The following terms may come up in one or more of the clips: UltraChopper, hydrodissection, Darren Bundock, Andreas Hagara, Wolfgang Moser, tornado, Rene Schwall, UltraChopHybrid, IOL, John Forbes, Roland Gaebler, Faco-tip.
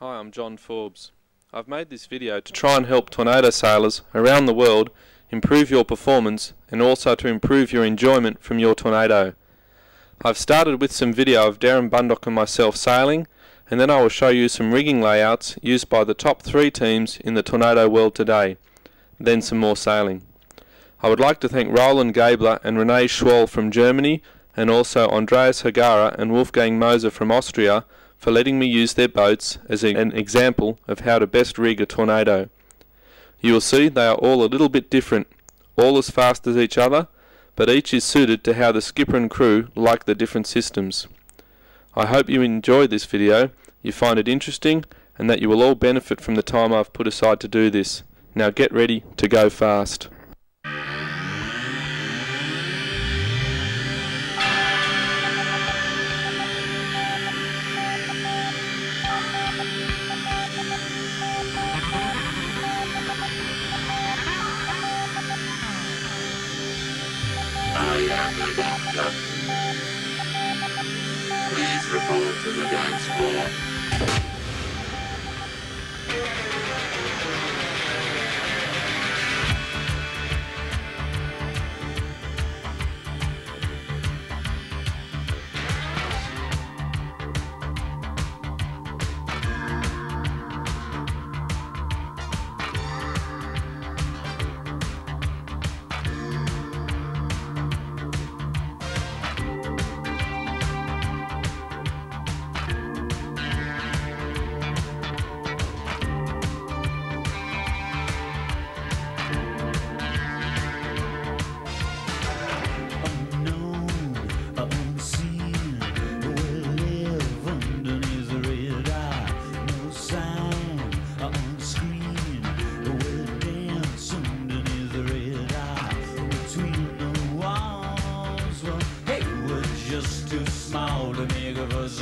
Hi, I'm John Forbes. I've made this video to try and help tornado sailors around the world improve your performance and also to improve your enjoyment from your tornado. I've started with some video of Darren Bundock and myself sailing, and then I will show you some rigging layouts used by the top three teams in the tornado world today, then some more sailing. I would like to thank Roland Gaebler and Rene Schwall from Germany, and also Andreas Hagara and Wolfgang Moser from Austria for letting me use their boats as an example of how to best rig a tornado. You will see they are all a little bit different, all as fast as each other, but each is suited to how the skipper and crew like the different systems. I hope you enjoy this video, you find it interesting, and that you will all benefit from the time I've put aside to do this. Now get ready to go fast. Please report to the dance floor. Just too small to make a fuss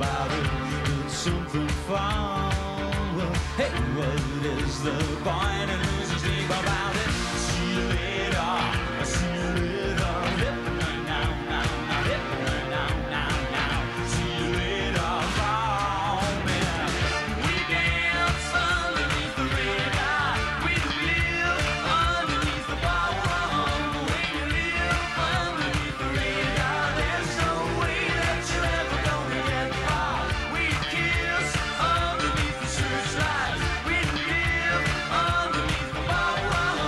about it. Did something foul? Hey, what is the point of losing sleep about it? See you later, see you later. Hip and now, now, now. Hip and now, now, now. See you later, call me. We dance underneath the radar. We live underneath the power. When you live underneath the radar, there's no just too small to make a fuss about it. Did something foul? Hey, what is the point in losing sleep about it? See you later, see you later.